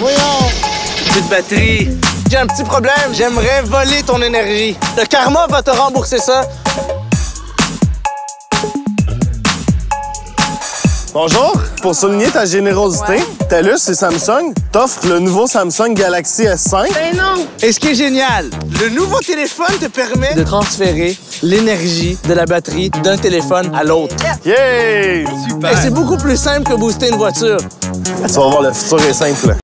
Voyons! Petite batterie. J'ai un petit problème, j'aimerais voler ton énergie. Le karma va te rembourser ça. Bonjour! Pour souligner ta générosité, ouais. Telus et Samsung t'offrent le nouveau Samsung Galaxy S5. Ben non! Et ce qui est génial, le nouveau téléphone te permet de transférer l'énergie de la batterie d'un téléphone à l'autre. Yeah! Super! Et c'est beaucoup plus simple que booster une voiture. Tu vas voir, le futur est simple.